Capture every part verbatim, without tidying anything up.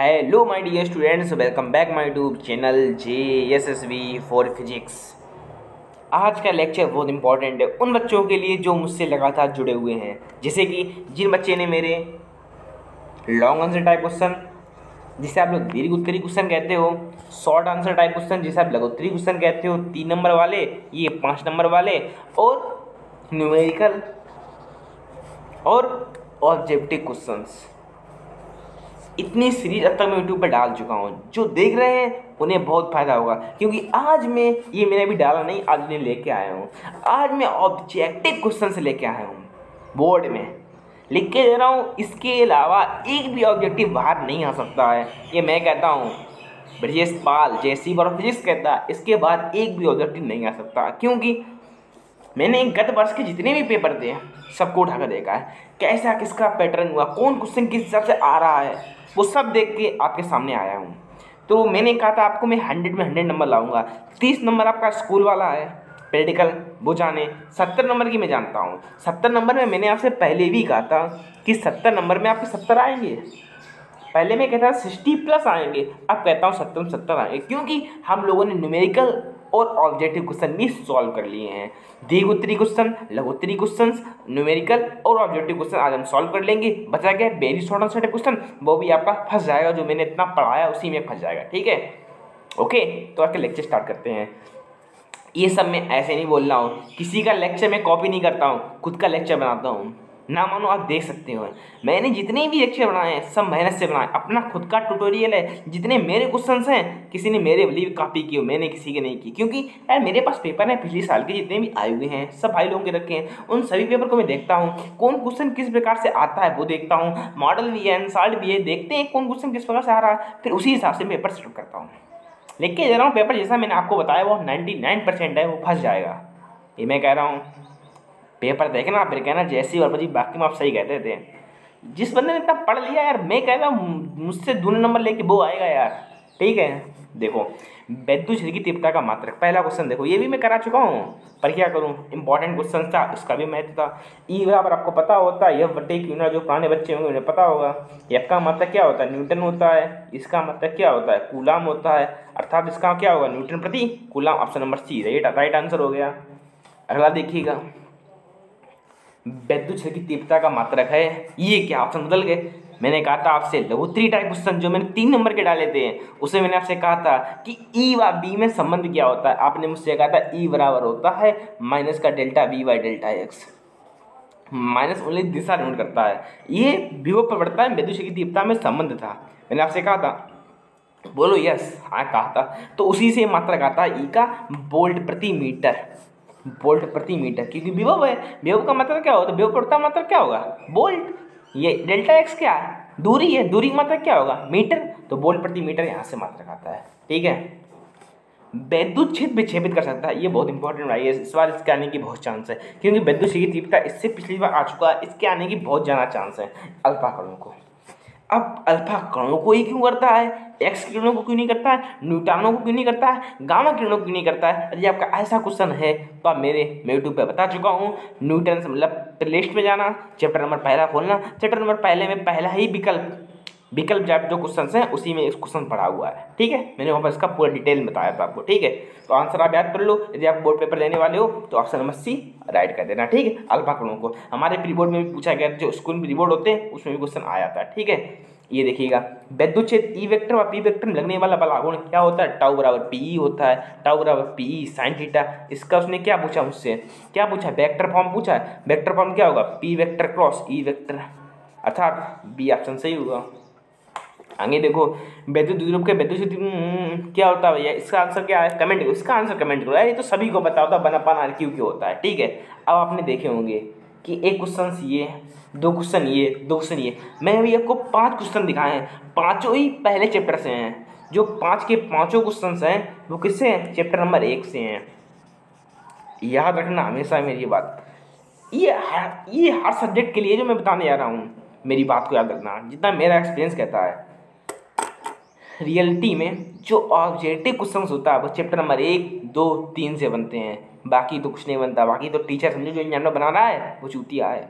Hello my dear students, welcome back my YouTube channel JSSB for physics. आज का lecture बहुत important है उन बच्चों के लिए जो मुझसे लगातार जुड़े हुए हैं, जैसे कि जिन बच्चे ने मेरे लॉन्ग आंसर टाइप क्वेश्चन जिसे आप लोग दीर्घोत्तरी क्वेश्चन कहते हो, शॉर्ट आंसर टाइप क्वेश्चन जिसे आप लघोत्तरी क्वेश्चन कहते हो, तीन नंबर वाले, ये पाँच नंबर वाले और न्यूमेरिकल और ऑब्जेक्टिव क्वेश्चंस, इतनी सीरीज अब तक मैं यूट्यूब पर डाल चुका हूँ। जो देख रहे हैं उन्हें बहुत फ़ायदा होगा, क्योंकि आज मैं ये मैंने अभी डाला नहीं, आज मैं लेके आया हूँ। आज मैं ऑब्जेक्टिव क्वेश्चन से लेके आया हूँ, बोर्ड में लिख के दे रहा हूँ। इसके अलावा एक भी ऑब्जेक्टिव बाहर नहीं आ सकता है, ये मैं कहता हूँ। ब्रजेश पाल जेसी बार फिजिक्स कहता है इसके बाद एक भी ऑब्जेक्टिव नहीं आ सकता, क्योंकि मैंने गत वर्ष के जितने भी पेपर दिए सबको उठा कर देखा है, कैसा किसका पैटर्न हुआ, कौन क्वेश्चन किस हिसाब से आ रहा है, वो सब देख के आपके सामने आया हूँ। तो मैंने कहा था आपको मैं हंड्रेड में हंड्रेड नंबर लाऊंगा। तीस नंबर आपका स्कूल वाला है, प्रैक्टिकल वो जाने, सत्तर नंबर की मैं जानता हूँ। सत्तर नंबर में मैंने आपसे पहले भी कहा था कि सत्तर नंबर में आपके सत्तर आएंगे। पहले मैं कहता था सिक्सटी प्लस आएंगे, अब कहता हूँ सत्तर में सत्तर आएंगे, क्योंकि हम लोगों ने न्यूमेरिकल और ऑब्जेक्टिव क्वेश्चन भी सॉल्व कर लिए हैं। दीर्घोत्तरी क्वेश्चन, लघुत्तरी क्वेश्चन, न्यूमेरिकल और ऑब्जेक्टिव क्वेश्चन आज हम सॉल्व कर लेंगे। बचा गया वेरी शॉर्ट आंसर क्वेश्चन, वो भी आपका फंस जाएगा, जो मैंने इतना पढ़ाया उसी में फंस जाएगा। ठीक है, ओके। तो आपके लेक्चर स्टार्ट करते हैं। ये सब मैं ऐसे नहीं बोल रहा हूँ, किसी का लेक्चर मैं कॉपी नहीं करता हूँ, खुद का लेक्चर बनाता हूँ। ना मानो आप देख सकते हो, मैंने जितने भी लेक्चर बनाए हैं सब मेहनत से बनाए, अपना खुद का ट्यूटोरियल है। जितने मेरे क्वेश्चंस हैं किसी ने मेरे लिए कॉपी की हो, मैंने किसी के नहीं की, क्योंकि यार मेरे पास पेपर है पिछले साल के जितने भी आए हुए हैं, सब भाई लोगों के रखे हैं। उन सभी पेपर को मैं देखता हूँ कौन क्वेश्चन किस प्रकार से आता है, वो देखता हूँ। मॉडल भी है, एनसाल्ट भी है, देखते हैं कौन क्वेश्चन किस प्रकार से आ रहा है, फिर उसी हिसाब से पेपर सेट करता हूँ। लिख के दे रहा हूँ, पेपर जैसा मैंने आपको बताया वो नाइन्टी नाइन परसेंट है, वो फंस जाएगा, ये मैं कह रहा हूँ। पेपर देखना आप, फिर कहना जैसी और जी बाकी में आप सही कहते थे। जिस बंदे ने इतना पढ़ लिया यार, मैं कह रहा हूँ मुझसे दूने नंबर लेके वो आएगा यार। ठीक है, देखो बैद्दू छिड़की तिपटा का मात्रक, पहला क्वेश्चन देखो, ये भी मैं करा चुका हूँ, पर क्या करूँ, इंपॉर्टेंट क्वेश्चन था, उसका भी महत्व था। ई बराबर आपको पता होता है, यह बटे क्यू ना, जो पुराने बच्चे होंगे उन्हें पता होगा। यह का मतलब क्या होता है, न्यूटन होता है। इसका मतलब क्या होता है, कूलाम होता है, अर्थात इसका क्या होगा, न्यूटन प्रति coulomb. Option number C right answer हो गया। अगला देखिएगा, वैद्युत क्षेत्र की तीव्रता का मात्रक है। ये क्या ऑप्शन बदल गए, मैंने कहा था आपसे लघुत्तरी टाइप क्वेश्चन जो मैंने तीन नंबर के डाले थे, उसमें मैंने आपसे कहा था कि ई व बी में संबंध क्या होता है। आपने मुझसे कहा था ई बराबर होता है माइनस का delta B by delta X, minus only दिशा नोट करता है, ये विभव पर बढ़ता है, वैद्युत क्षेत्र की तीव्रता में संबंध था। मैंने आपसे कहा था, बोलो यस, हाँ कहा था, तो उसी से मात्रक आता है ई का, वोल्ट प्रति मीटर, वोल्ट प्रति मीटर, क्योंकि विभव है, विभव का मतलब क्या होता है, विभव पड़ता मतलब क्या होगा वोल्ट। ये डेल्टा एक्स क्या है, दूरी है, दूरी का मतलब क्या होगा मीटर, तो वोल्ट प्रति मीटर यहाँ से मात्रक आता है। ठीक है, वैद्युत क्षेत्र विक्षेपित कर सकता है, ये बहुत इंपॉर्टेंट भाई है, इस बार इसके आने की बहुत चांस है, क्योंकि वैद्युत क्षेत्र की तीव्रता इससे पिछली बार आ चुका है, इसके आने की बहुत ज़्यादा चांस है। अल्फा कणों को, अब अल्फा कणों को ही क्यों करता है, एक्स किरणों को क्यों नहीं करता है, न्यूट्रॉनों को क्यों नहीं करता है, गामा किरणों को क्यों नहीं करता है। यदि आपका ऐसा क्वेश्चन है तो आप मेरे मैं यूट्यूब पर बता चुका हूँ। न्यूटन से मतलब प्लेलिस्ट में जाना, चैप्टर नंबर पहला खोलना, चैप्टर नंबर पहले में पहला ही विकल्प विकल्प जब जो क्वेश्चन हैं उसी में इस क्वेश्चन पढ़ा हुआ है। ठीक है, मैंने वहाँ पर इसका पूरा डिटेल बताया था आपको। ठीक है, तो आंसर आप याद कर लो, यदि आप बोर्ड पेपर देने वाले हो तो ऑप्शन नंबर सी राइट कर देना। ठीक है, अल्फा कणों को हमारे प्री बोर्ड में भी पूछा गया, जो स्कूल में प्री बोर्ड होते हैं उसमें भी क्वेश्चन आया था। ठीक है, ये देखिएगा, वैद्युत क्षेत्र ई वेक्टर व पी वेक्टर में लगने वाला बलागुण क्या होता है, टाउ बराबर पीई होता है, टाउ बराबर पीई साइन थीटा। इसका उसने क्या पूछा, मुझसे क्या पूछा, वेक्टर फॉर्म पूछा है, वेक्टर फॉर्म क्या होगा, P vector cross E vector, अर्थात बी ऑप्शन सही होगा। आगे देखो, वैद्युत द्विध्रुव के वैद्युत क्षेत्र क्या होता है भैया, इसका आंसर क्या है, कमेंट करो, इसका आंसर कमेंट करो यार, ये तो सभी को पता होता है, वन अपॉन आर क्यू क्यों होता है। ठीक है, अब आपने देखे होंगे कि एक क्वेश्चन ये, दो क्वेश्चन ये, दो क्वेश्चन ये, मैंने अभी आपको पांच क्वेश्चन दिखाए हैं, पाँचों ही पहले चैप्टर से हैं। जो पाँच के पाँचों क्वेश्चन हैं वो किससे हैं, चैप्टर नंबर एक से हैं। याद रखना हमेशा मेरी बात, ये हर ये हर सब्जेक्ट के लिए जो मैं बताने जा रहा हूँ, मेरी बात को याद रखना, जितना मेरा एक्सपीरियंस कहता है। रियलिटी में जो ऑब्जेक्टिव क्वेश्चन होता है वो चैप्टर नंबर एक दो तीन से बनते हैं, बाकी तो कुछ नहीं बनता, बाकी तो टीचर समझो जो इन जानवर बना रहा है वो चूतिया है।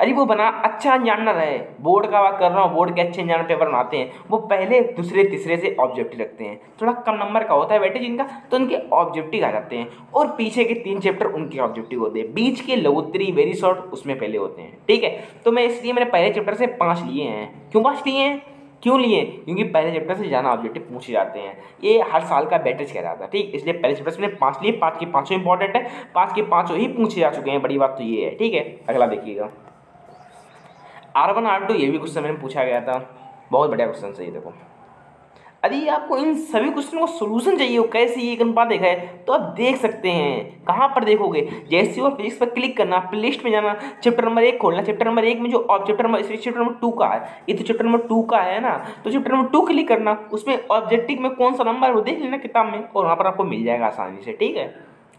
अरे वो बना अच्छा अंजान ना रहे, बोर्ड का बात कर रहा हूँ, बोर्ड के अच्छे अंजान पेपर बनाते हैं वो पहले दूसरे तीसरे से ऑब्जेक्टिव रखते हैं, थोड़ा कम नंबर का होता है बेटे जिनका तो उनके ऑब्जेक्टिव आ जाते हैं और पीछे के तीन चैप्टर उनके ऑब्जेक्टिव होते हैं, बीच के लघुत्तरी वेरी शॉर्ट उसमें पहले होते हैं। ठीक है, तो मैं इसलिए मैंने पहले चैप्टर से पाँच लिए हैं। क्यों पाँच लिए हैं, क्यों लिए, क्योंकि पहले चैप्टर से ज़्यादा ऑब्जेक्टिव पूछे जाते हैं, ये हर साल का बैटर्स कह जाता है। ठीक, इसलिए पहले चैप्टर से मैंने पाँच लिए, पाँच के पाँचों इंपॉर्टेंट है, पाँच के पाँचों ही पूछे जा चुके हैं, बड़ी बात तो ये है। ठीक है, अगला देखिएगा आर वन आर टू, ये भी क्वेश्चन मैंने पूछा गया था, बहुत बढ़िया क्वेश्चन है ये। देखो अरे आपको इन सभी क्वेश्चन को सोल्यूशन चाहिए हो कैसे ये अनुपात देखा है तो आप देख सकते हैं, कहाँ पर देखोगे, जैसे और फिजिक्स पर क्लिक करना, प्ले लिस्ट में जाना, चैप्टर नंबर एक खोलना, चैप्टर नंबर एक में जो ऑब chapter number chapter number two का है, ये तो चैप्टर नंबर टू का है ना, तो चैप्टर नंबर टू क्लिक करना, उसमें ऑब्जेक्टिव में कौन सा नंबर वो देख लेना किताब में और वहाँ पर आपको मिल जाएगा आसानी से। ठीक है,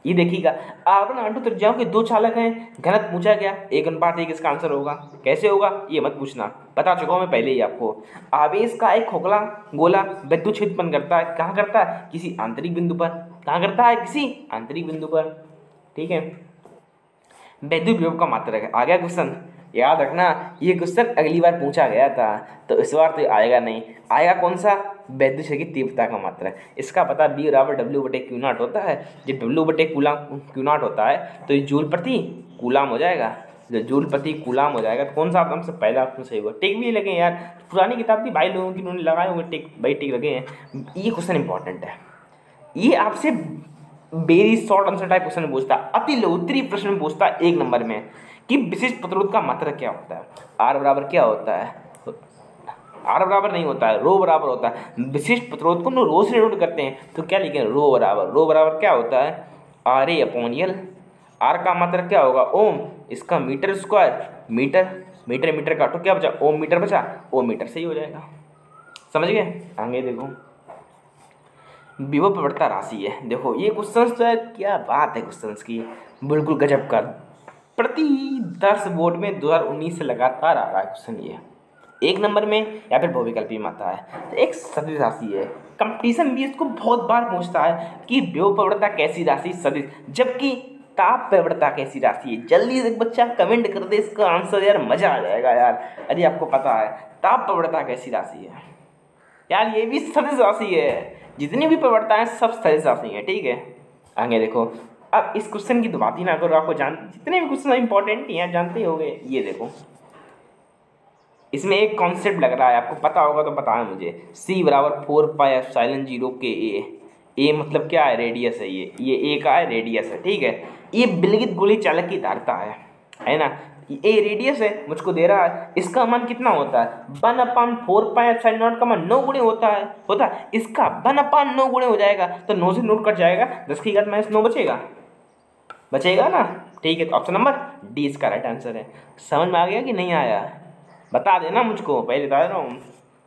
ये देखिएगा आर वन आर टू त्रिज्याओं के दो चालक हैं, गलत पूछा गया, एक अनुपात एक इसका आंसर होगा, कैसे होगा ये मत पूछना, बता चुका हूँ मैं पहले ही आपको। आवेश का एक खोखला गोला विद्युत क्षेत्र उत्पन्न करता है, कहाँ करता है, किसी आंतरिक बिंदु पर, कहाँ करता है, किसी आंतरिक बिंदु पर। ठीक है, विद्युत विभव का मात्रक है, आ गया क्वेश्चन, याद रखना ये क्वेश्चन अगली बार पूछा गया था तो इस बार तो आएगा नहीं, आएगा कौन सा, वैद्युत क्षेत्र की तीव्रता का मात्रा। इसका पता बी बराबर डब्ल्यू बटे क्यू नॉट होता है, जब डब्ल्यू बटे कूलाम क्यू नॉट होता है तो ये जूल प्रति कूलाम हो जाएगा, जो जूल प्रति कूलाम हो जाएगा तो कौन सा आपसे पहला आपको सही होगा। टिक भी लगे यार, पुरानी किताब थी भाई लोगों की, उन्होंने लगाए होंगे टिक, भाई टिक लगे हैं। ये क्वेश्चन इंपॉर्टेंट है, ये आपसे very short answer type question में पूछता, अति लघुत्तरी प्रश्न में पूछता एक नंबर में कि विशिष्ट प्रतिरोध का मात्रक क्या होता है, आर बराबर क्या होता है, आर बराबर नहीं होता है, रो बराबर होता है, विशिष्ट प्रतिरोध को रो से डिनोट करते हैं तो क्या लिखें, रो बराबर, रो बराबर क्या होता है, R A upon L, R का मात्रक क्या होगा ओम, इसका metre square, metre metre metre काटो क्या बचा, ओम मीटर बचा, ओम मीटर सही हो जाएगा। समझ गए, आगे देखो विभव प्रवृत्ता राशि है। देखो ये क्वेश्चन तो है, क्या बात है क्वेश्चन की, बिल्कुल गजब का, प्रति दस बोर्ड में दो हज़ार उन्नीस से लगातार आ रहा है क्वेश्चन, ये एक नंबर में या फिर बहुविकल्पी में आता है। तो एक सदिश राशि है, कंपटीशन भी इसको बहुत बार पूछता है कि विभव प्रवृत्ता कैसी राशि सदिश, जबकि ताप प्रवृत्ता कैसी राशि है, जल्दी से बच्चा कमेंट कर दे इसका आंसर, यार मज़ा आ जाएगा यार। अरे आपको पता है ताप प्रवृत्ता कैसी राशि है, यार ये भी सदिश राशि है, जितनी भी प्रवृत्ताएं सब सदिश राशि हैं। ठीक है, आगे देखो, अब इस क्वेश्चन की तो बात ही ना करो, आपको जान जितने भी क्वेश्चन इंपॉर्टेंट हैं जानते ही होंगे। ये देखो इसमें एक कॉन्सेप्ट लग रहा है, आपको पता होगा तो बताएं मुझे, सी बराबर फोर पाई एप्सिलॉन जीरो के ए, ए मतलब क्या है, रेडियस है, ये ये ए का है रेडियस है। ठीक है, ये विलगित गोली चालक की धारिता है, है ना, ए रेडियस है मुझको दे रहा है, इसका मान कितना होता है, one upon four pi epsilon naught का मान नौ गुणे होता है, होता है इसका वन अपान नौ गुणे हो जाएगा तो नौ से नौ कट जाएगा, दस की घात माइनस नौ बचेगा, बचेगा ना। ठीक है, तो ऑप्शन नंबर डी इसका राइट आंसर है। समझ में आ गया कि नहीं आया, बता देना मुझको, पहले बता रहा हूँ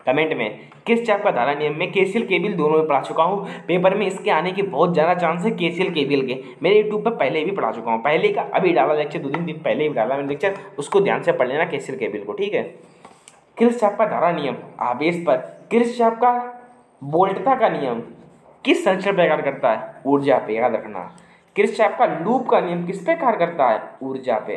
कमेंट में, किस टाइप का धारा नियम में केसीएल केबीएल दोनों में पढ़ा चुका हूँ, पेपर में इसके आने के बहुत ज़्यादा चांस है, केसीएल केबीएल के मेरे यूट्यूब पर पहले भी पढ़ा चुका हूँ, पहले का अभी डाला लेक्चर, दो दिन दिन पहले ही डाला मैंने लेक्चर, उसको ध्यान से पढ़ लेना केसीएल केबीएल को। ठीक है, किस टाइप का धारा नियम आवेश पर, किस टाइप का वोल्टता का नियम किस संचरण पर कार्य करता है, ऊर्जा पे, याद रखना। किस टाइप का लूप का नियम किस पे कार्य करता है, ऊर्जा पे,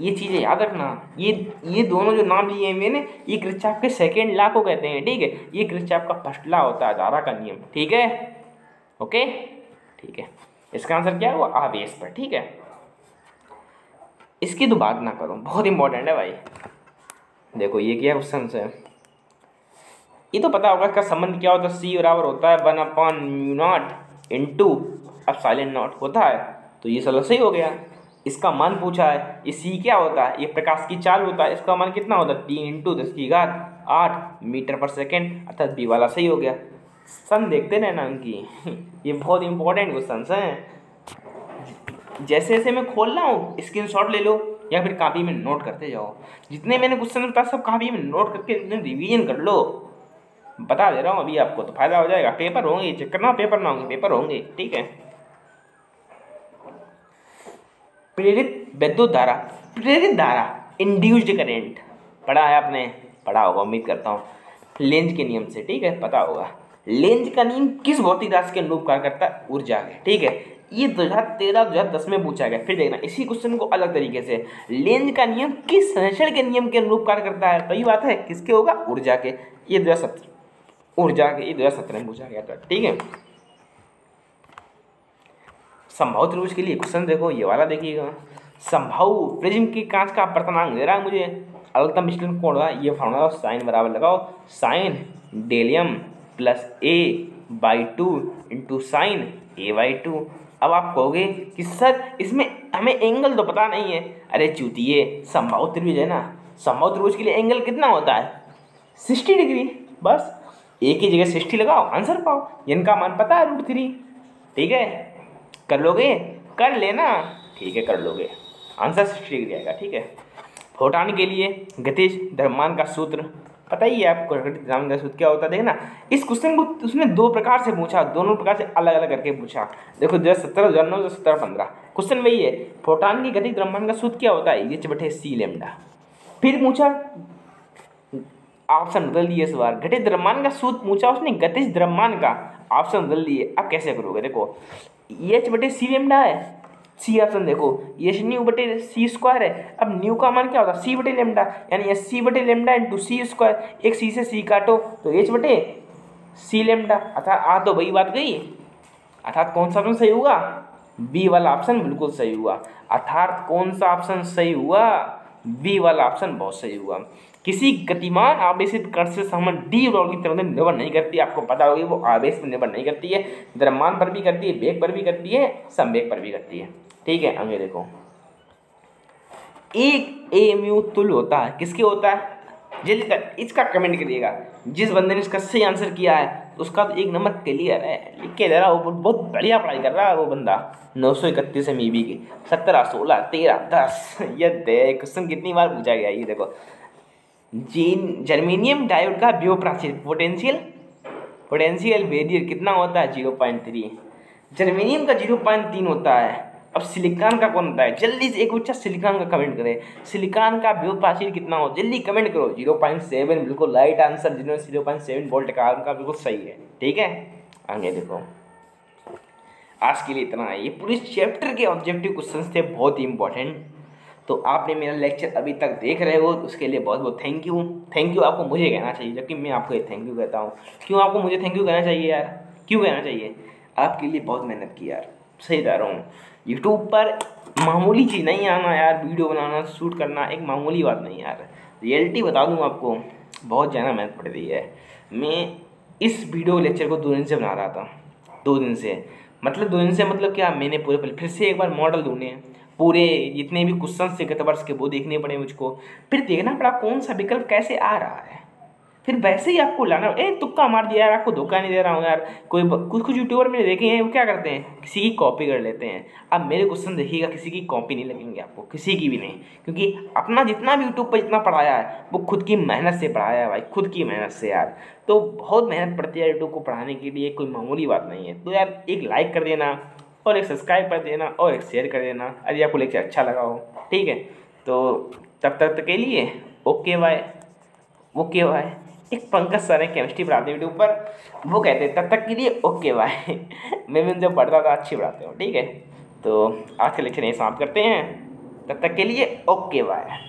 ये चीज़ें याद रखना। ये ये दोनों जो नाम लिए हैं मैंने, ये किरचॉफ के सेकेंड लॉ को कहते हैं। ठीक है, ये किरचॉफ का फर्स्ट लॉ होता है, धारा का नियम। ठीक है, ओके, ठीक है, इसका आंसर क्या है, वो आवेश पर। ठीक है, इसकी तो बात ना करो, बहुत इंपॉर्टेंट है भाई। देखो ये क्या क्वेश्चन है, ये तो पता होगा इसका संबंध क्या होता है, सी बराबर होता है one upon mu naught into epsilon naught होता है, तो ये सलूशन सही हो गया। इसका मान पूछा है, ये सी क्या होता है, ये प्रकाश की चाल होता है, इसका मान कितना होता है, तीन इंटू दस की घात आठ मीटर पर सेकेंड, अर्थात बी वाला सही हो गया। सन देखते रहना उनकी, ये बहुत इंपॉर्टेंट क्वेश्चन हैं, जैसे जैसे मैं खोल रहा हूँ स्क्रीन शॉट ले लो या फिर कापी में नोट करते जाओ, जितने मैंने क्वेश्चन बताया सब कापी में नोट करके रिवीजन कर लो, बता दे रहा हूँ अभी आपको, तो फायदा हो जाएगा। पेपर होंगे, चेक करना, पेपर ना होंगे, पेपर होंगे। ठीक है, प्रेरित विद्युत धारा, प्रेरित धारा इंड्यूस्ड करेंट पढ़ा है आपने, पढ़ा होगा उम्मीद करता हूँ, लेंज के नियम से। ठीक है, पता होगा लेंज का नियम किस भौतिक राशि के अनुरूप कार्य करता है, ऊर्जा के। ठीक है, ये दो हज़ार तेरह दो हज़ार दस में पूछा गया। फिर देखना इसी क्वेश्चन को अलग तरीके से, लेंज का नियम किस संरक्षण के नियम के अनुरूप कार्य करता है? वही बात है, किसके होगा? ऊर्जा के। ये दो हज़ार सत्रह ऊर्जा के ये दो हज़ार सत्रह में पूछा गया था। ठीक है, संभव त्रिभुज के लिए क्वेश्चन देखो, ये वाला देखिएगा। संभव प्रिज्म की कांच का अपवर्तनांक दे रहा है मुझे, अधिकतम विचलन कोण होगा, ये फार्मूला साइन बराबर लगाओ, साइन डेलियम plus A by two into sine A by two. अब आप कहोगे कि सर इसमें हमें एंगल तो पता नहीं है। अरे चूतिए, संभव त्रिभुज है ना, संभव त्रिभुज के लिए एंगल कितना होता है? Sixty degree. बस एक ही जगह सिक्सटी लगाओ, आंसर पाओ। इनका मान पता है रूट थ्री। ठीक है, कर लोगे, कर लेना। ठीक है, कर लोगे, आंसर सिक्सटी डिग्री आएगा। ठीक है, फोटान के लिए गतिज द्रव्यमान का सूत्र पता ही है आपको, सूत्र क्या होता है? देखना इस क्वेश्चन को उसने दो प्रकार से पूछा, दोनों प्रकार से अलग अलग करके पूछा। देखो दो हज़ार सत्रह दो हज़ार नौ दो हज़ार सत्रह पंद्रह क्वेश्चन वही है, फोटान की गतिज द्रव्यमान का सूत्र क्या होता है? ये बटे सी लेमडा। फिर पूछा, ऑप्शन बदल दिए इस बार, गतिज द्रव्यमान का सूत्र पूछा उसने, गतिज द्रव्यमान का ऑप्शन बदल दिए। अब कैसे करोगे? देखो ये बटे सी लेमडा है, सी ऑप्शन देखो, ये न्यू बटे सी स्क्वायर है। अब न्यू का मान क्या होता है? सी बटे लेमडा, यानी एस सी बटे लेमडा इंटू सी स्क्वायर। एक सी से सी काटो तो एच बटे सी लेमडा, अर्थात आ तो वही बात गई। अर्थात कौन सा ऑप्शन सही हुआ? बी वाला ऑप्शन बिल्कुल सही हुआ। अर्थात कौन सा ऑप्शन सही हुआ? बी वाला ऑप्शन बहुत सही हुआ। किसी गतिमान आवेशित कण से संबंध डी बराबर की तरफ निर्भर नहीं करती। आपको पता होगी वो आवेश पर निर्भर नहीं करती है, द्रव्यमान पर भी करती है, वेग पर भी करती है, संवेग पर भी करती है। ठीक है, आगे देखो, एक ए म्यू तुल्य होता है, किसके होता है? जल्दी तक इसका कमेंट करिएगा। जिस बंदे ने इसका सही आंसर किया है उसका तो एक नंबर क्लियर है, लिख के दे रहा है, वो बहुत बढ़िया पढ़ाई कर रहा है वो बंदा। नौ सौ इकतीस एम ई बी की सत्रह सोलह तेरह दस ये क्वेश्चन कितनी बार पूछा गया। ये देखो, जीन जर्मेनियम डायोड का व्यू प्राचीर पोटेंशियल पोटेंशियल वेरियर कितना होता है? जीरो पॉइंट थ्री जर्मेनियम का जीरो पॉइंट तीन होता है। अब सिलिकॉन का कौन होता है? जल्दी से एक ऊंचा सिलिकॉन का कमेंट करें, सिलिकॉन का व्यू प्राचीर कितना हो? जल्दी कमेंट करो। जीरो पॉइंट सेवन बिल्कुल लाइट आंसर, जिन्होंने जीरो पॉइंट सेवन वोल्ट का उनका बिल्कुल सही है। ठीक है, आगे देखो, आज के लिए इतना है। ये पूरे चैप्टर के ऑब्जेक्टिव क्वेश्चन थे, बहुत ही इंपॉर्टेंट। तो आपने मेरा लेक्चर अभी तक देख रहे हो उसके लिए बहुत बहुत थैंक यू। थैंक यू आपको मुझे कहना चाहिए, जबकि मैं आपको ये थैंक यू कहता हूँ। क्यों आपको मुझे थैंक यू कहना चाहिए यार? क्यों कहना चाहिए? आपके लिए बहुत मेहनत की यार, सही जा रहा हूँ। यूट्यूब पर मामूली चीज़ नहीं आना यार, वीडियो बनाना, शूट करना एक मामूली बात नहीं यार। रियलिटी बता दूँ आपको, बहुत ज़्यादा मेहनत पड़ रही है। मैं इस वीडियो लेक्चर को दो दिन से बना रहा था, दो दिन से मतलब दो दिन से मतलब क्या, मैंने पूरे फिर से एक बार मॉडल ढूंढे, पूरे जितने भी क्वेश्चन थे गत वर्ष के वो देखने पड़े मुझको। फिर देखना पड़ा कौन सा विकल्प कैसे आ रहा है, फिर वैसे ही आपको लाना। ए तुक्का मार दिया यार, आपको धोखा नहीं दे रहा हूँ यार। कोई कुछ कुछ यूट्यूबर मैंने देखे हैं, वो क्या करते हैं, किसी की कॉपी कर लेते हैं। अब मेरे क्वेश्चन देखिएगा, किसी की कॉपी नहीं लगेंगे आपको, किसी की भी नहीं, क्योंकि अपना जितना भी यूट्यूब पर जितना पढ़ाया है वो खुद की मेहनत से पढ़ाया है भाई, खुद की मेहनत से यार। तो बहुत मेहनत पड़ती है यूट्यूब को पढ़ाने के लिए, कोई मामूली बात नहीं है। तो यार एक लाइक कर देना और एक सब्सक्राइब कर देना और एक शेयर कर देना, अरे आपको लेक्चर अच्छा लगा हो। ठीक है, तो तब तक के लिए ओके बाय, ओके बाय। एक पंकज सर है केमिस्ट्री पढ़ाते हैं यूट्यूब पर, वो कहते हैं तब तक के लिए ओके बाय। मैं भी जब पढ़ता था अच्छी पढ़ाते हो। ठीक है, तो आज का लेक्चर यही समाप्त करते हैं, तब तक के लिए ओके बाय।